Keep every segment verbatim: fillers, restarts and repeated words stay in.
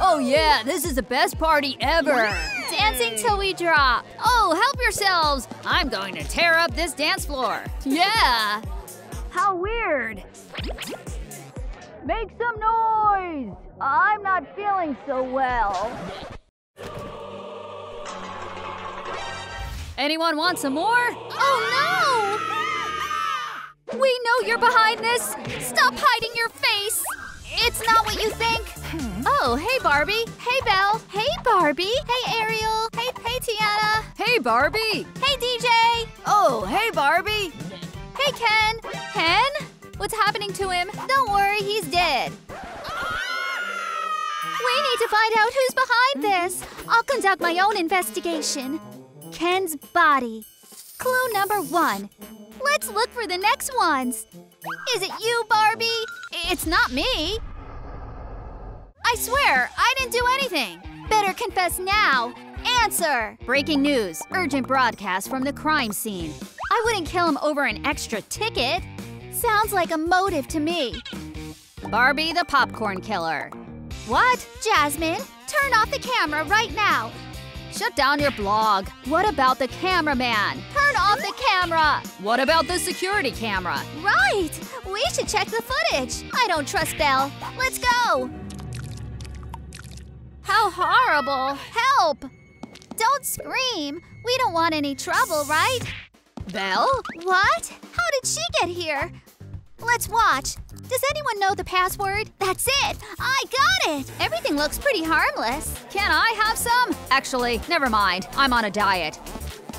Oh yeah, this is the best party ever! Dancing till we drop! Oh, help yourselves! I'm going to tear up this dance floor! Yeah! How weird! Make some noise! I'm not feeling so well. Anyone want some more? Oh no! We know you're behind this! Stop hiding your face! It's not what you think! Oh, hey Barbie! Hey Belle! Hey Barbie! Hey Ariel! Hey, hey Tiana! Hey Barbie! Hey D J! Oh, hey Barbie! Hey Ken! Ken? What's happening to him? Don't worry, he's dead! We need to find out who's behind this! I'll conduct my own investigation! Ken's body. Clue number one. Let's look for the next ones! Is it you, Barbie? It's not me! I swear, I didn't do anything! Better confess now! Answer! Breaking news. Urgent broadcast from the crime scene. I wouldn't kill him over an extra ticket! Sounds like a motive to me. Barbie the popcorn killer. What? Jasmine, turn off the camera right now! Shut down your blog. What about the cameraman? Turn off the camera! What about the security camera? Right! We should check the footage! I don't trust Belle. Let's go! How horrible! Help! Don't scream! We don't want any trouble, right? Belle? What? How did she get here? Let's watch. Does anyone know the password? That's it! I got it! Everything looks pretty harmless. Can I have some? Actually, never mind. I'm on a diet.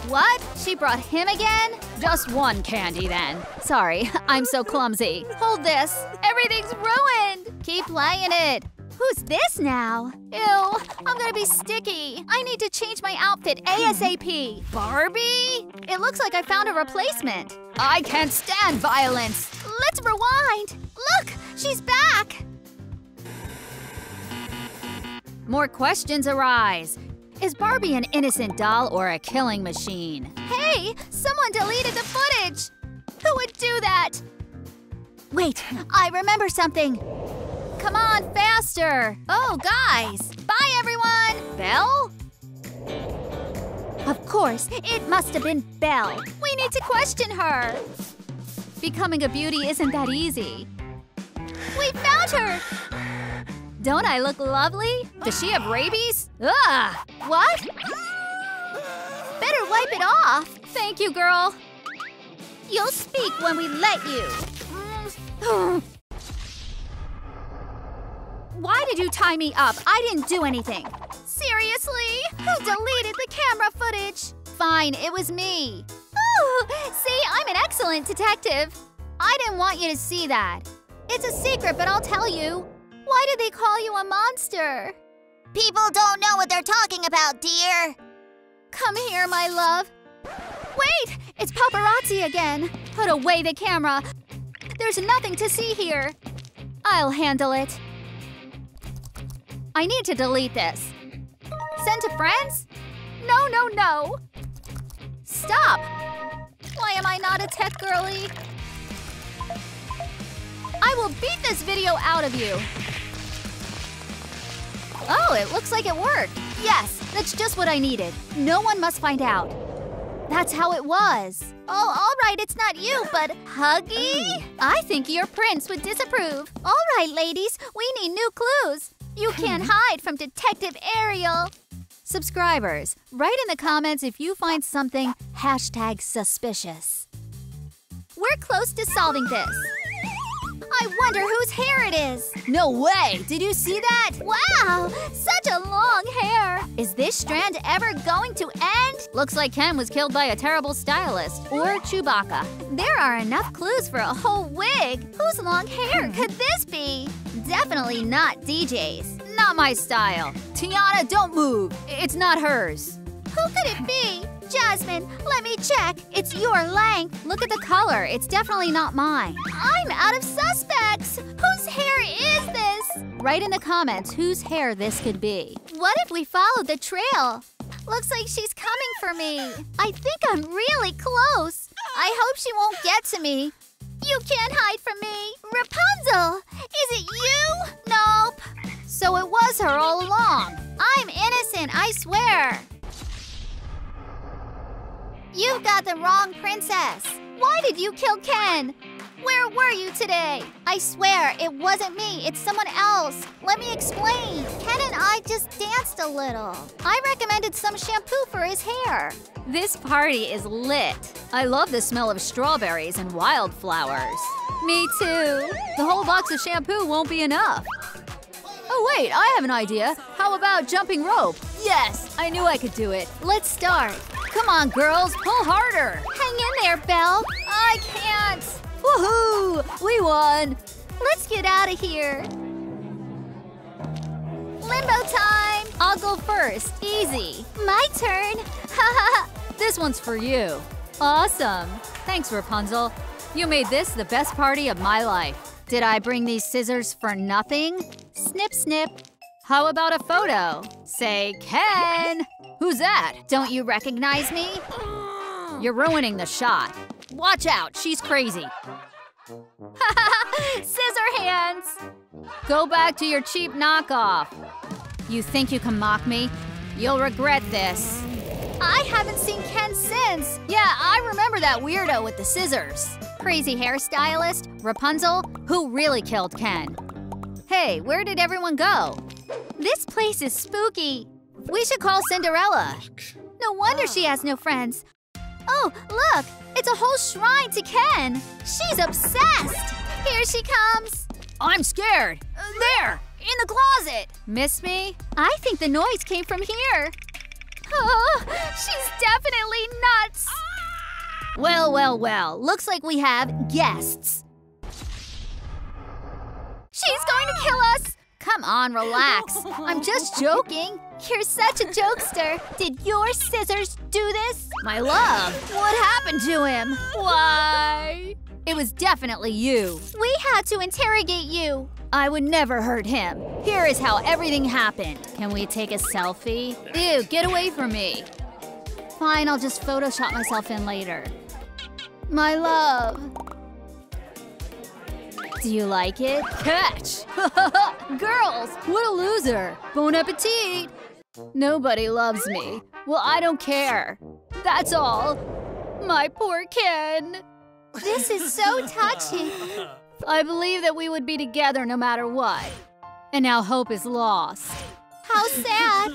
What? She brought him again? Just one candy then. Sorry, I'm so clumsy. Hold this. Everything's ruined! Keep playing it. Who's this now? Ew, I'm gonna be sticky. I need to change my outfit ASAP. Barbie? It looks like I found a replacement. I can't stand violence. Let's rewind. Look, she's back. More questions arise. Is Barbie an innocent doll or a killing machine? Hey, someone deleted the footage. Who would do that? Wait, I remember something. Come on, faster! Oh, guys! Bye, everyone! Belle? Of course, it must have been Belle. We need to question her. Becoming a beauty isn't that easy. We found her! Don't I look lovely? Does she have rabies? Ugh! What? Better wipe it off! Thank you, girl. You'll speak when we let you. Why did you tie me up? I didn't do anything. Seriously? Who deleted the camera footage? Fine, it was me. Ooh, see, I'm an excellent detective. I didn't want you to see that. It's a secret, but I'll tell you. Why did they call you a monster? People don't know what they're talking about, dear. Come here, my love. Wait, it's paparazzi again. Put away the camera. There's nothing to see here. I'll handle it. I need to delete this. Send to friends? No, no, no! Stop! Why am I not a tech girly? I will beat this video out of you! Oh, it looks like it worked! Yes, that's just what I needed. No one must find out. That's how it was. Oh, all right, it's not you, but Huggy? I think your prince would disapprove. All right, ladies, we need new clues. You can't hide from Detective Ariel! Subscribers, write in the comments if you find something hashtag suspicious. We're close to solving this. I wonder whose hair it is! No way! Did you see that? Wow! Such a long hair! Is this strand ever going to end? Looks like Ken was killed by a terrible stylist or Chewbacca. There are enough clues for a whole wig! Whose long hair could this be? Definitely not D J's. Not my style. Tiana, don't move! It's not hers. Who could it be? Jasmine, let me check. It's your length. Look at the color. It's definitely not mine. I'm out of suspects. Whose hair is this? Write in the comments whose hair this could be. What if we followed the trail? Looks like she's coming for me. I think I'm really close. I hope she won't get to me. You can't hide from me. Rapunzel, is it you? Nope. So it was her all along. I'm innocent, I swear. You've got the wrong princess. Why did you kill Ken? Where were you today? I swear, it wasn't me, it's someone else. Let me explain. Ken and I just danced a little. I recommended some shampoo for his hair. This party is lit. I love the smell of strawberries and wildflowers. Me too. The whole box of shampoo won't be enough. Oh wait, I have an idea. How about jumping rope? Yes, I knew I could do it. Let's start. Come on, girls, pull harder. Hang in there, Belle. I can't. Woohoo! We won. Let's get out of here. Limbo time. I'll go first. Easy. My turn. Haha. This one's for you. Awesome. Thanks, Rapunzel. You made this the best party of my life. Did I bring these scissors for nothing? Snip, snip. How about a photo? Say, Ken! Who's that? Don't you recognize me? You're ruining the shot. Watch out, she's crazy. Haha, scissor hands! Go back to your cheap knockoff. You think you can mock me? You'll regret this. I haven't seen Ken since. Yeah, I remember that weirdo with the scissors. Crazy hairstylist, Rapunzel, who really killed Ken. Hey, where did everyone go? This place is spooky. We should call Cinderella. No wonder she has no friends. Oh, look, it's a whole shrine to Ken. She's obsessed. Here she comes. I'm scared. Uh, there, in the closet. Miss me? I think the noise came from here. Oh, she's definitely nuts! Well, well, well, looks like we have guests. She's going to kill us! Come on, relax. I'm just joking. You're such a jokester. Did your scissors do this? My love, what happened to him? Why? It was definitely you. We had to interrogate you. I would never hurt him. Here is how everything happened. Can we take a selfie? Ew, get away from me. Fine, I'll just Photoshop myself in later. My love. Do you like it? Catch! Girls, what a loser. Bon appetit. Nobody loves me. Well, I don't care. That's all. My poor Ken. This is so touching. I believe that we would be together no matter what. And now hope is lost. How sad.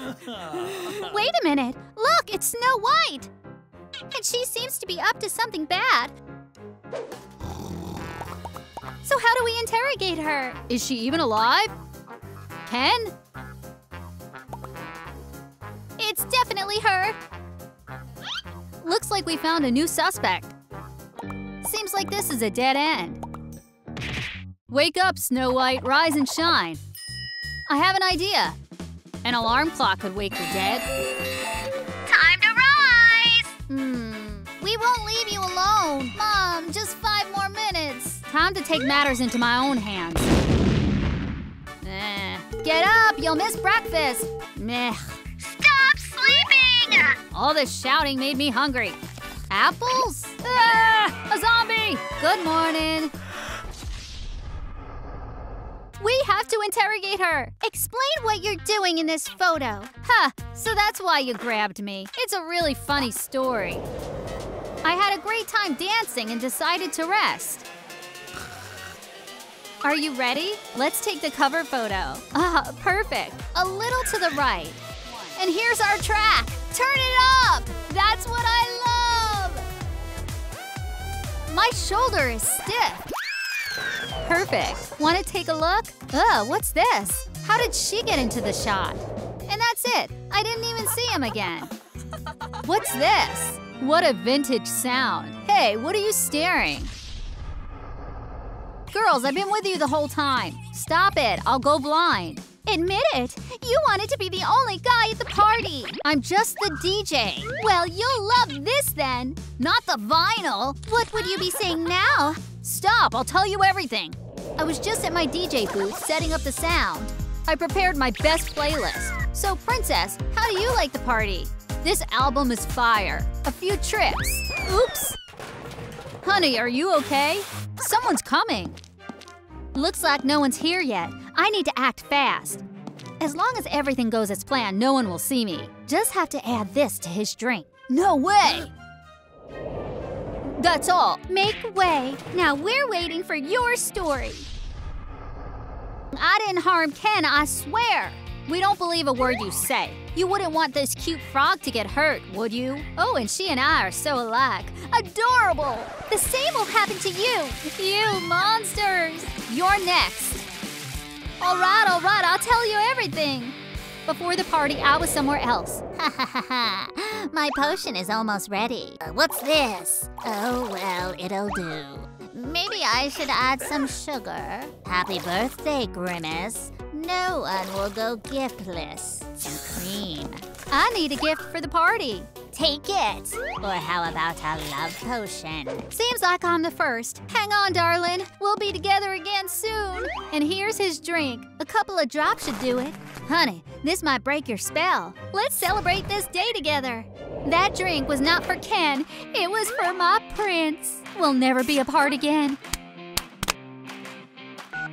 Wait a minute. Look, it's Snow White. And she seems to be up to something bad. So how do we interrogate her? Is she even alive? Ken? It's definitely her. Looks like we found a new suspect. Seems like this is a dead end. Wake up, Snow White, rise and shine. I have an idea. An alarm clock could wake the dead. Time to rise! Hmm. We won't leave you alone. Mom, just five more minutes. Time to take matters into my own hands. Eh. Get up, you'll miss breakfast. Meh. Stop sleeping! All this shouting made me hungry. Apples? Ah, a zombie! Good morning. We have to interrogate her. Explain what you're doing in this photo. Huh, so that's why you grabbed me. It's a really funny story. I had a great time dancing and decided to rest. Are you ready? Let's take the cover photo. Ah, perfect. A little to the right. And here's our track. Turn it up! That's what I love! My shoulder is stiff. Perfect. Want to take a look? Ugh, what's this? How did she get into the shot? And that's it. I didn't even see him again. What's this? What a vintage sound. Hey, what are you staring? Girls, I've been with you the whole time. Stop it. I'll go blind. Admit it. You wanted to be the only guy at the party. I'm just the D J. Well, you'll love this then. Not the vinyl. What would you be saying now? Stop, I'll tell you everything. I was just at my D J booth setting up the sound. I prepared my best playlist. So, Princess, how do you like the party? This album is fire. A few trips. Oops. Honey, are you okay? Someone's coming. Looks like no one's here yet. I need to act fast. As long as everything goes as planned, no one will see me. Just have to add this to his drink. No way! That's all. Make way. Now we're waiting for your story. I didn't harm Ken, I swear. We don't believe a word you say. You wouldn't want this cute frog to get hurt, would you? Oh, and she and I are so alike. Adorable! The same will happen to you. You monsters! You're next. All right, all right, I'll tell you everything. Before the party, I was somewhere else. Ha ha ha ha. My potion is almost ready. Uh, what's this? Oh, well, it'll do. Maybe I should add some sugar. Happy birthday, Grimace. No one will go giftless. Some cream. I need a gift for the party. Take it. Or how about a love potion? Seems like I'm the first. Hang on, darling. We'll be together again soon. And here's his drink. A couple of drops should do it. Honey, this might break your spell. Let's celebrate this day together. That drink was not for Ken. It was for my prince. We'll never be apart again.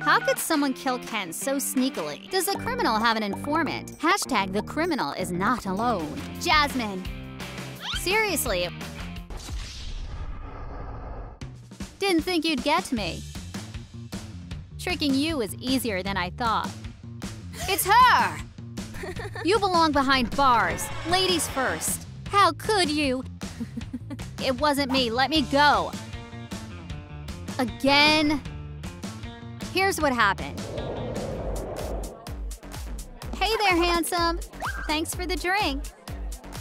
How could someone kill Ken so sneakily? Does the criminal have an informant? Hashtag the criminal is not alone. Jasmine. Seriously. Didn't think you'd get me. Tricking you is easier than I thought. It's her! You belong behind bars. Ladies first. How could you? It wasn't me. Let me go. Again? Here's what happened. Hey there, handsome. Thanks for the drink.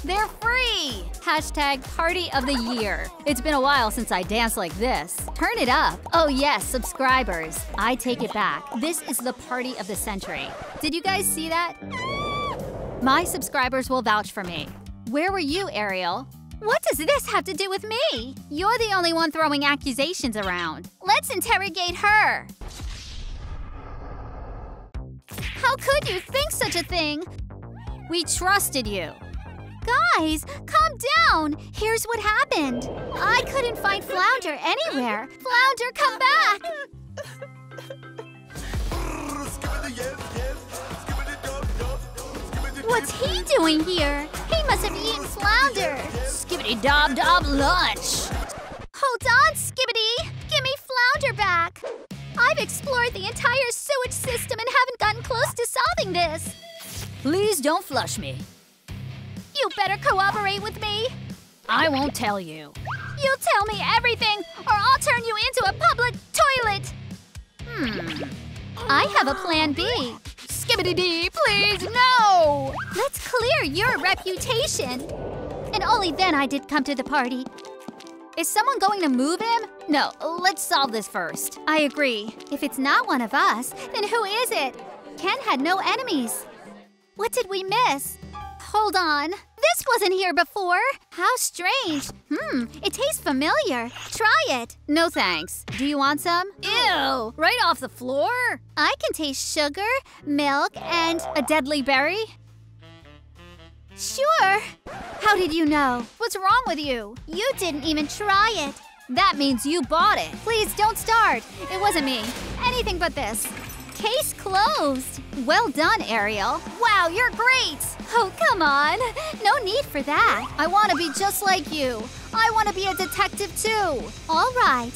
They're free! Hashtag party of the year. It's been a while since I danced like this. Turn it up. Oh yes, subscribers. I take it back. This is the party of the century. Did you guys see that? My subscribers will vouch for me. Where were you, Ariel? What does this have to do with me? You're the only one throwing accusations around. Let's interrogate her. How could you think such a thing? We trusted you. Guys, calm down. Here's what happened. I couldn't find Flounder anywhere. Flounder, come back. What's he doing here? He must have eaten Flounder. Skibidi dob dob lunch. Hold on, Skibidi. Give me Flounder back. I've explored the entire sewage system and haven't gotten close to solving this. Please don't flush me. You better cooperate with me. I won't tell you. You'll tell me everything, or I'll turn you into a public toilet. Hmm. I have a plan B. Skibidi-dee, please, no! Let's clear your reputation. And only then I did come to the party. Is someone going to move him? No, let's solve this first. I agree. If it's not one of us, then who is it? Ken had no enemies. What did we miss? Hold on. This wasn't here before. How strange. Hmm, it tastes familiar. Try it. No thanks. Do you want some? Ew, right off the floor? I can taste sugar, milk, and a deadly berry. Sure. How did you know? What's wrong with you? You didn't even try it. That means you bought it. Please don't start. It wasn't me. Anything but this. Case closed. Well done, Ariel. Wow, you're great. Oh, come on. No need for that. I want to be just like you. I want to be a detective, too. All right.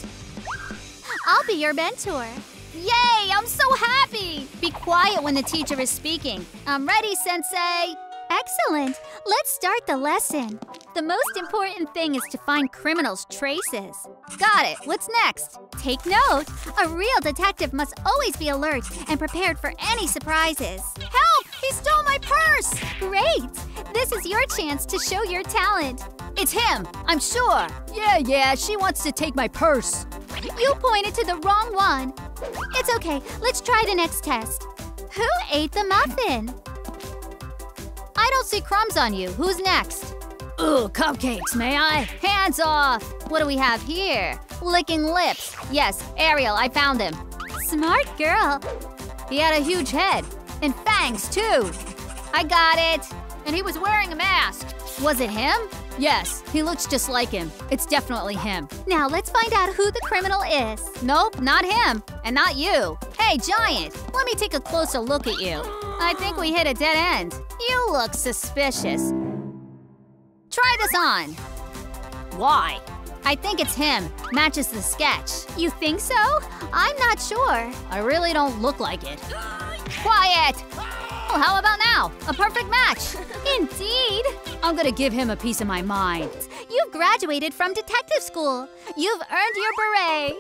I'll be your mentor. Yay, I'm so happy. Be quiet when the teacher is speaking. I'm ready, Sensei. Excellent. Let's start the lesson. The most important thing is to find criminals' traces. Got it. What's next? Take note. A real detective must always be alert and prepared for any surprises. Help! He stole my purse! Great! This is your chance to show your talent. It's him, I'm sure. Yeah, yeah, she wants to take my purse. You pointed to the wrong one. It's okay. Let's try the next test. Who ate the muffin? I don't see crumbs on you. Who's next? Ooh, cupcakes, may I? Hands off! What do we have here? Licking lips. Yes, Ariel, I found him. Smart girl. He had a huge head. And fangs, too. I got it. And he was wearing a mask. Was it him? Yes, he looks just like him. It's definitely him. Now let's find out who the criminal is. Nope, not him. And not you. Hey, Giant, let me take a closer look at you. I think we hit a dead end. You look suspicious. Try this on. Why? I think it's him. Matches the sketch. You think so? I'm not sure. I really don't look like it. Quiet! Well, how about now? A perfect match! Indeed! I'm gonna give him a piece of my mind. You've graduated from detective school. You've earned your beret.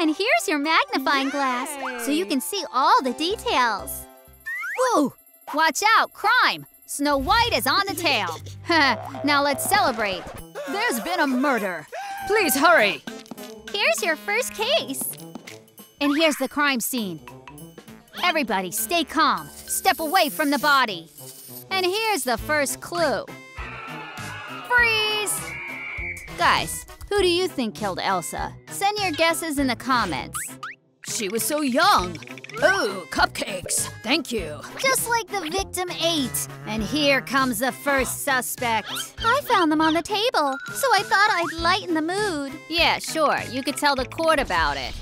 And here's your magnifying Yay. glass, so you can see all the details. Whoa! Watch out! Crime! Snow White is on the tail. Now let's celebrate. There's been a murder. Please hurry! Here's your first case. And here's the crime scene. Everybody, stay calm. Step away from the body. And here's the first clue. Freeze! Guys, who do you think killed Elsa? Send your guesses in the comments. She was so young. Ooh, cupcakes. Thank you. Just like the victim ate. And here comes the first suspect. I found them on the table, so I thought I'd lighten the mood. Yeah, sure. You could tell the court about it.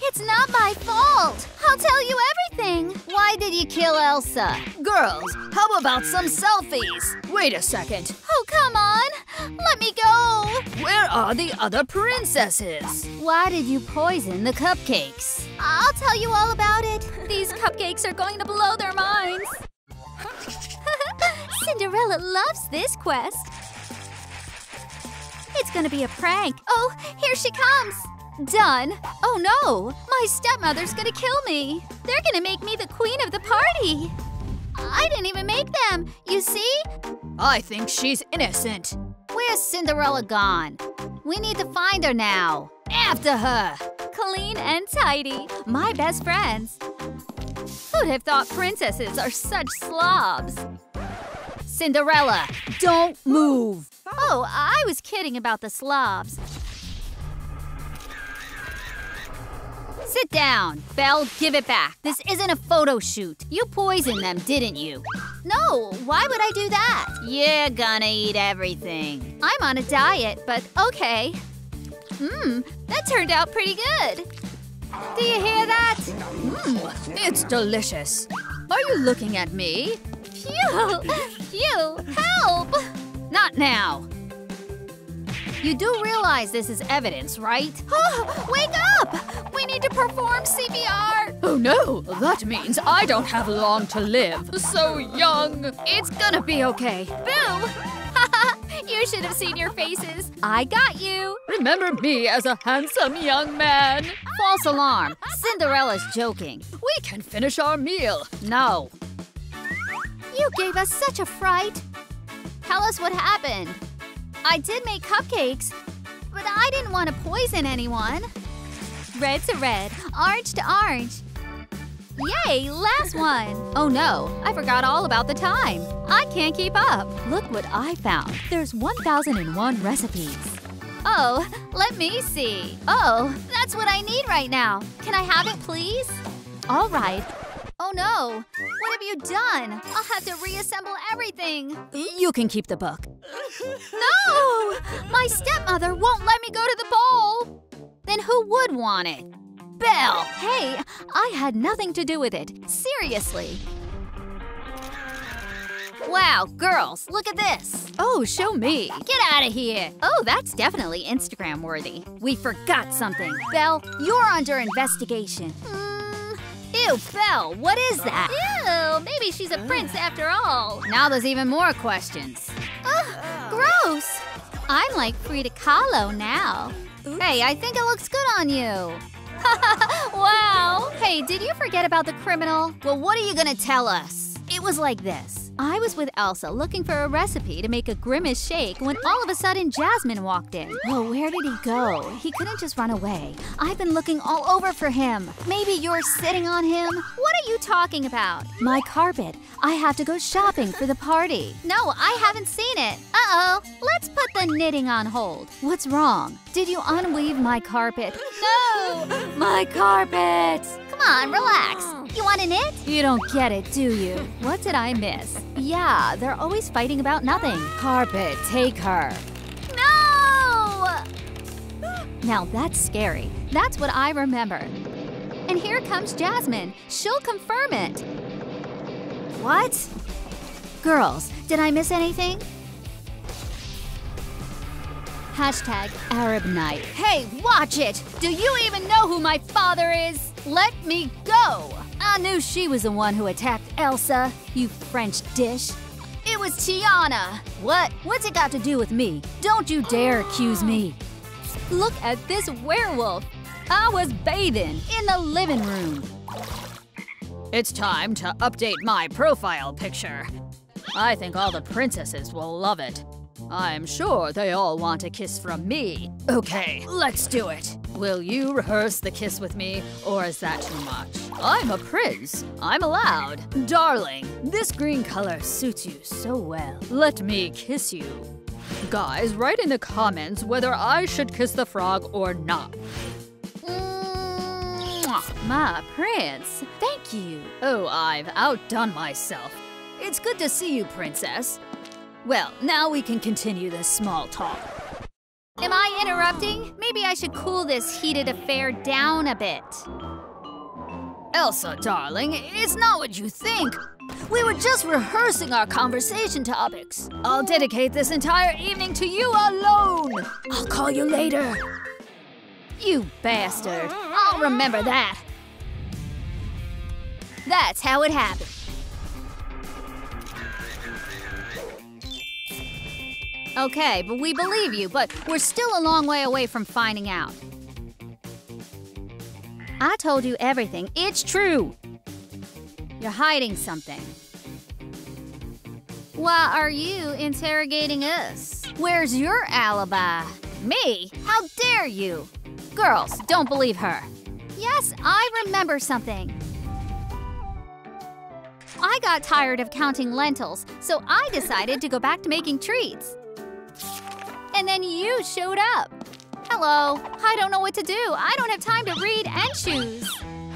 It's not my fault. I'll tell you everything. Why did you kill Elsa? Girls, how about some selfies? Wait a second. Oh, come on. Let me go. Where are the other princesses? Why did you poison the cupcakes? I'll tell you all about it. These cupcakes are going to blow their minds. Cinderella loves this quest. It's gonna be a prank. Oh, here she comes. Done? Oh no! My stepmother's gonna kill me! They're gonna make me the queen of the party! I didn't even make them, you see? I think she's innocent. Where's Cinderella gone? We need to find her now. After her! Clean and tidy, my best friends. Who'd have thought princesses are such slobs? Cinderella, don't move! Oh, I was kidding about the slobs. Sit down. Belle, give it back. This isn't a photo shoot. You poisoned them, didn't you? No, why would I do that? You're gonna eat everything. I'm on a diet, but okay. Mmm, that turned out pretty good. Do you hear that? Mmm, it's delicious. Are you looking at me? Phew! Phew! Help! Not now. You do realize this is evidence, right? Oh, wake up! We need to perform C P R! Oh no, that means I don't have long to live. So young! It's gonna be okay. Boom! You should have seen your faces. I got you! Remember me as a handsome young man. False alarm. Cinderella's joking. We can finish our meal. No. You gave us such a fright. Tell us what happened. I did make cupcakes, but I didn't want to poison anyone. Red to red, orange to orange. Yay, last one! Oh no, I forgot all about the time. I can't keep up. Look what I found. There's one thousand and one recipes. Oh, let me see. Oh, that's what I need right now. Can I have it, please? All right. Oh no, what have you done? I'll have to reassemble everything. You can keep the book. No! My stepmother won't let me go to the bowl! Then who would want it? Belle! Hey, I had nothing to do with it. Seriously. Wow, girls, look at this. Oh, show me. Get out of here. Oh, that's definitely Instagram worthy. We forgot something. Belle, you're under investigation. Mm. Ew, Belle, what is that? Ew, maybe she's a prince after all. Now there's even more questions. Ugh, gross! I'm like Frida Kahlo now. Oops. Hey, I think it looks good on you. Wow! Hey, did you forget about the criminal? Well, what are you gonna tell us? It was like this. I was with Elsa looking for a recipe to make a Grimace shake when all of a sudden Jasmine walked in. Well, where did he go? He couldn't just run away. I've been looking all over for him. Maybe you're sitting on him? What are you talking about? My carpet. I have to go shopping for the party. No, I haven't seen it. Uh-oh. Let's put the knitting on hold. What's wrong? Did you unweave my carpet? No! My carpet! Come on, relax. You want to knit? You don't get it, do you? What did I miss? Yeah, they're always fighting about nothing. Carpet, take her. No! Now that's scary. That's what I remember. And here comes Jasmine. She'll confirm it. What? Girls, did I miss anything? Hashtag Arab Night. Hey, watch it! Do you even know who my father is? Let me go! I knew she was the one who attacked Elsa, you French dish. It was Tiana! What? What's it got to do with me? Don't you dare accuse me! Look at this werewolf! I was bathing in the living room. It's time to update my profile picture. I think all the princesses will love it. I'm sure they all want a kiss from me. Okay, let's do it. Will you rehearse the kiss with me, or is that too much? I'm a prince. I'm allowed. Darling, this green color suits you so well. Let me kiss you. Guys, write in the comments whether I should kiss the frog or not. My prince, thank you. Oh, I've outdone myself. It's good to see you, princess. Well, now we can continue this small talk. Am I interrupting? Maybe I should cool this heated affair down a bit. Elsa, darling, it's not what you think. We were just rehearsing our conversation topics. I'll dedicate this entire evening to you alone. I'll call you later. You bastard. I'll remember that. That's how it happened. Okay, but we believe you, but we're still a long way away from finding out. I told you everything. It's true. You're hiding something. Why are you interrogating us? Where's your alibi? Me? How dare you? Girls, don't believe her. Yes, I remember something. I got tired of counting lentils, so I decided to go back to making treats. And then you showed up. Hello. I don't know what to do. I don't have time to read and choose.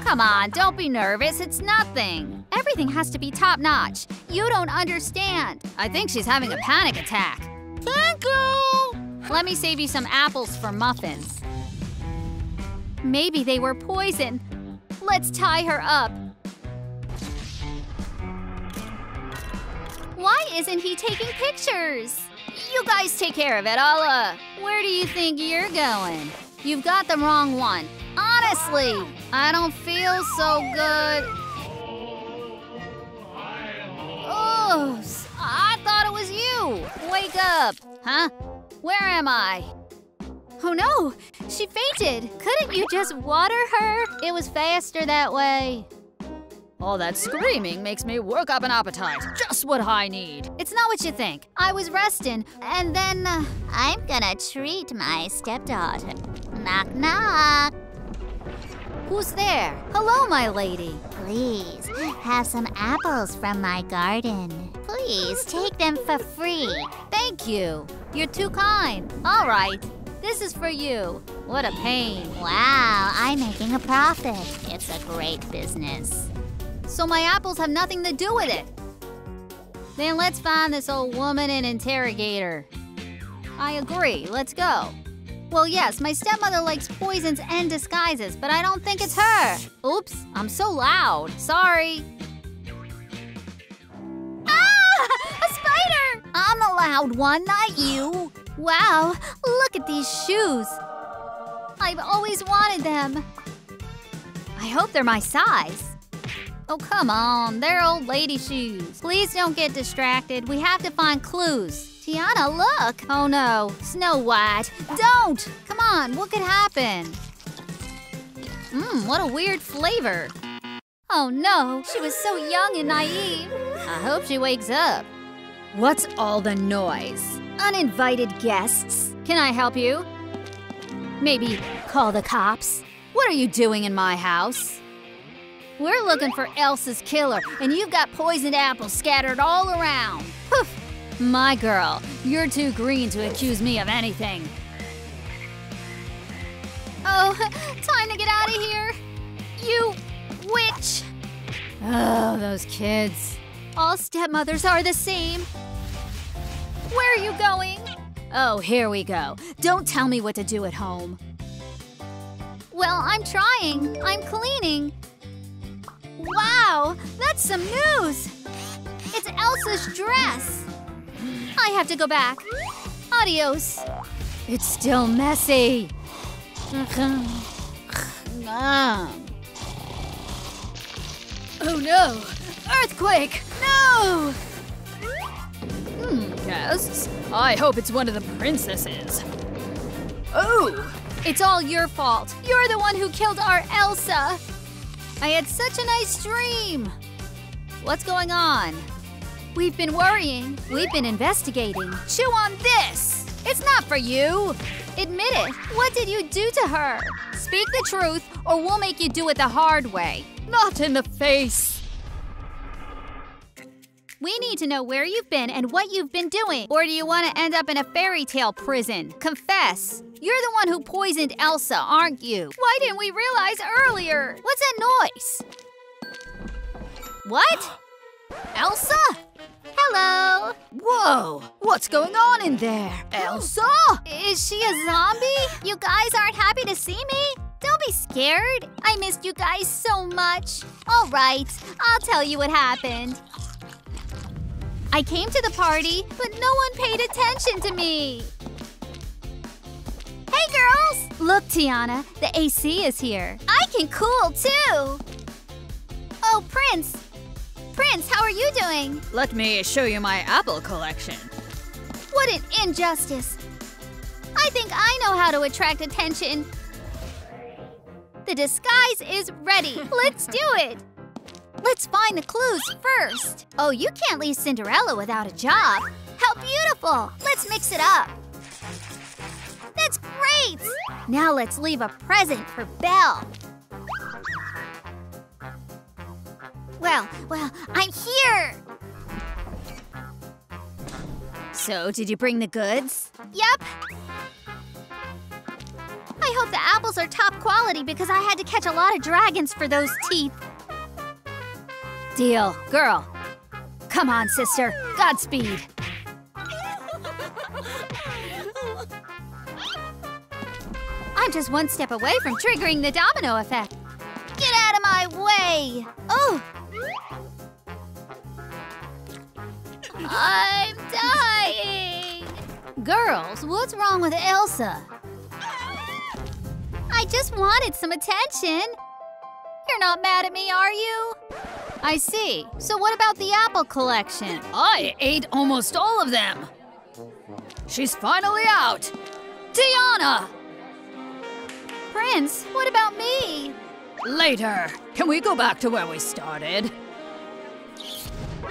Come on, don't be nervous. It's nothing. Everything has to be top-notch. You don't understand. I think she's having a panic attack. Thank you! Let me save you some apples for muffins. Maybe they were poison. Let's tie her up. Why isn't he taking pictures? You guys take care of it, I'll, uh, where do you think you're going? You've got the wrong one. Honestly, I don't feel so good. Oh, I thought it was you. Wake up. Huh? Where am I? Oh no, she fainted. Couldn't you just water her? It was faster that way. All that screaming makes me work up an appetite. Just what I need. It's not what you think. I was resting, and then… Uh, I'm gonna treat my stepdaughter. Knock, knock. Who's there? Hello, my lady. Please, have some apples from my garden. Please, take them for free. Thank you. You're too kind. All right. This is for you. What a pain. Wow, I'm making a profit. It's a great business. So my apples have nothing to do with it. Then let's find this old woman and interrogate her. I agree, let's go. Well, yes, my stepmother likes poisons and disguises, but I don't think it's her. Oops, I'm so loud, sorry. Ah, a spider! I'm the loud one, not you. Wow, look at these shoes. I've always wanted them. I hope they're my size. Oh, come on, they're old lady shoes. Please don't get distracted. We have to find clues. Tiana, look! Oh no, Snow White. Don't! Come on, what could happen? Mmm, what a weird flavor. Oh no, she was so young and naive. I hope she wakes up. What's all the noise? Uninvited guests. Can I help you? Maybe call the cops? What are you doing in my house? We're looking for Elsa's killer, and you've got poisoned apples scattered all around. Poof! My girl, you're too green to accuse me of anything. Oh, time to get out of here. You witch! Oh, those kids. All stepmothers are the same. Where are you going? Oh, here we go. Don't tell me what to do at home. Well, I'm trying. I'm cleaning. Wow, that's some news! It's Elsa's dress! I have to go back. Adios. It's still messy. Oh no! Earthquake! No! Hmm, guests. I hope it's one of the princesses. Oh! It's all your fault. You're the one who killed our Elsa. I had such a nice dream. What's going on? We've been worrying. We've been investigating. Chew on this! It's not for you! Admit it. What did you do to her? Speak the truth, or we'll make you do it the hard way. Not in the face! We need to know where you've been and what you've been doing. Or do you want to end up in a fairy tale prison? Confess. You're the one who poisoned Elsa, aren't you? Why didn't we realize earlier? What's that noise? What? Elsa? Hello. Whoa, what's going on in there? Elsa? Is she a zombie? You guys aren't happy to see me? Don't be scared. I missed you guys so much. All right, I'll tell you what happened. I came to the party, but no one paid attention to me. Hey, girls! Look, Tiana, the A C is here. I can cool, too! Oh, Prince! Prince, how are you doing? Let me show you my apple collection. What an injustice! I think I know how to attract attention. The disguise is ready. Let's do it! Let's find the clues first. Oh, you can't leave Cinderella without a job. How beautiful! Let's mix it up. That's great! Now let's leave a present for Belle. Well, well, I'm here! So, did you bring the goods? Yep. I hope the apples are top quality because I had to catch a lot of dragons for those teeth. Deal, girl. Come on, sister. Godspeed. I'm just one step away from triggering the domino effect. Get out of my way! Oh! I'm dying! Girls, what's wrong with Elsa? I just wanted some attention. You're not mad at me, are you? I see. So what about the apple collection? I ate almost all of them. She's finally out. Tiana! Prince, what about me? Later. Can we go back to where we started?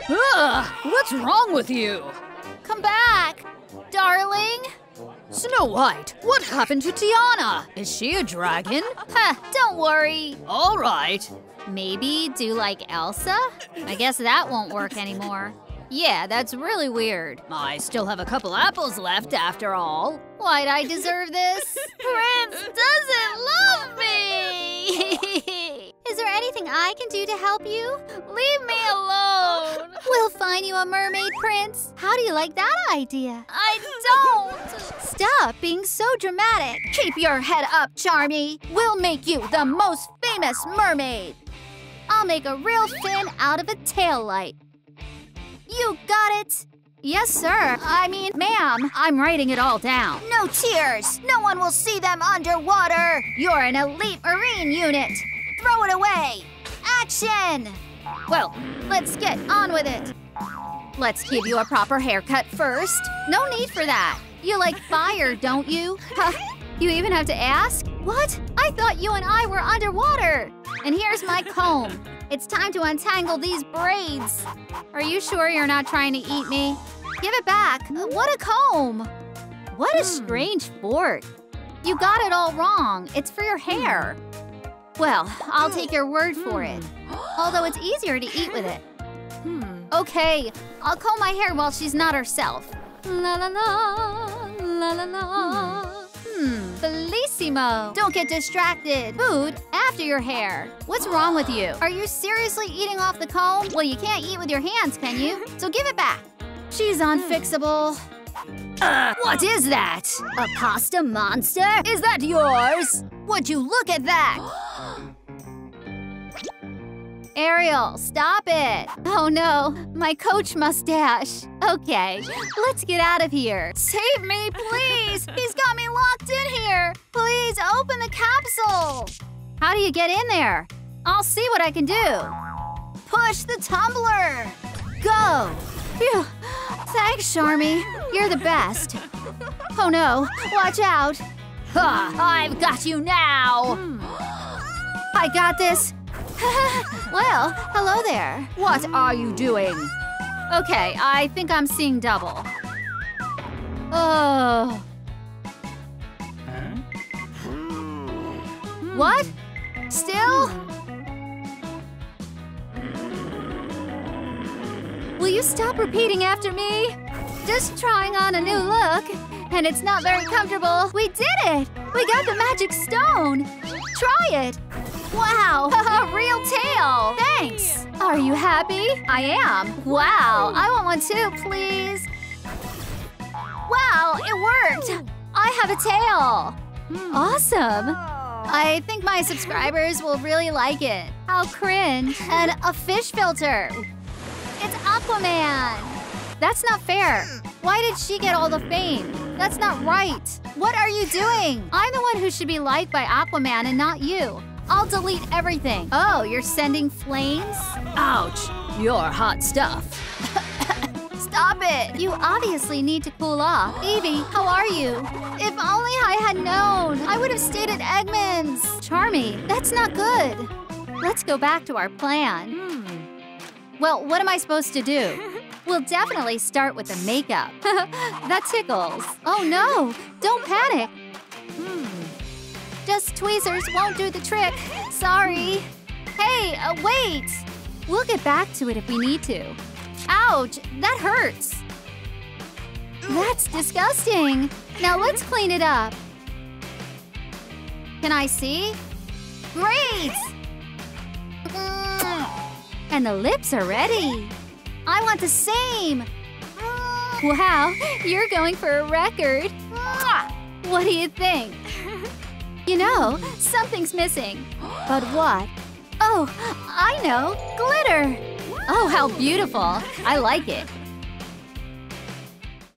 Ugh! What's wrong with you? Come back, darling. Snow White, what happened to Tiana? Is she a dragon? Huh, don't worry. All right. Maybe do like Elsa? I guess that won't work anymore. Yeah, that's really weird. I still have a couple apples left after all. Why'd I deserve this? Prince doesn't love me! Is there anything I can do to help you? Leave me alone! We'll find you a mermaid, Prince. How do you like that idea? I don't! Stop being so dramatic. Keep your head up, Charmy. We'll make you the most famous mermaid. I'll make a real fin out of a taillight. You got it! Yes, sir. I mean, ma'am, I'm writing it all down. No tears! No one will see them underwater! You're an elite marine unit! Throw it away! Action! Well, let's get on with it. Let's give you a proper haircut first. No need for that. You like fire, don't you? Huh? You even have to ask? What? I thought you and I were underwater! And here's my comb. It's time to untangle these braids. Are you sure you're not trying to eat me? Give it back. What a comb. What a strange fork. You got it all wrong. It's for your hair. Well, I'll take your word for it. Although it's easier to eat with it. Okay, I'll comb my hair while she's not herself. La la la, la la la. Hmm, bellissimo. Don't get distracted. Food after your hair. What's wrong with you? Are you seriously eating off the comb? Well, you can't eat with your hands, can you? So give it back. She's unfixable. Uh, what is that? A pasta monster? Is that yours? Would you look at that? Ariel, stop it! Oh no, my coach mustache. Okay, let's get out of here. Save me, please! He's got me locked in here! Please open the capsule! How do you get in there? I'll see what I can do. Push the tumbler! Go! Phew! Thanks, Charmy. You're the best. Oh no, watch out! Ha! I've got you now! I got this! Well, hello there. What are you doing? Okay, I think I'm seeing double. Oh. What? Still? Will you stop repeating after me? Just trying on a new look. And it's not very comfortable. We did it! We got the magic stone! Try it! Wow! Real tail! Thanks! Are you happy? I am! Wow! I want one too, please! Wow! It worked! I have a tail! Awesome! I think my subscribers will really like it. How cringe! And a fish filter! It's Aquaman! That's not fair! Why did she get all the fame? That's not right! What are you doing? I'm the one who should be liked by Aquaman and not you! I'll delete everything. Oh, you're sending flames? Ouch! You're hot stuff. Stop it! You obviously need to cool off. Evie, how are you? If only I had known! I would have stayed at Eggman's! Charmy, that's not good! Let's go back to our plan. Hmm. Well, what am I supposed to do? We'll definitely start with the makeup. That tickles. Oh no! Don't panic! Just tweezers won't do the trick. Sorry. Hey, uh, wait! We'll get back to it if we need to. Ouch! That hurts! That's disgusting! Now let's clean it up. Can I see? Great! And the lips are ready. I want the same! Wow, you're going for a record! What do you think? You know, something's missing. But what? Oh, I know! Glitter! Oh, how beautiful! I like it.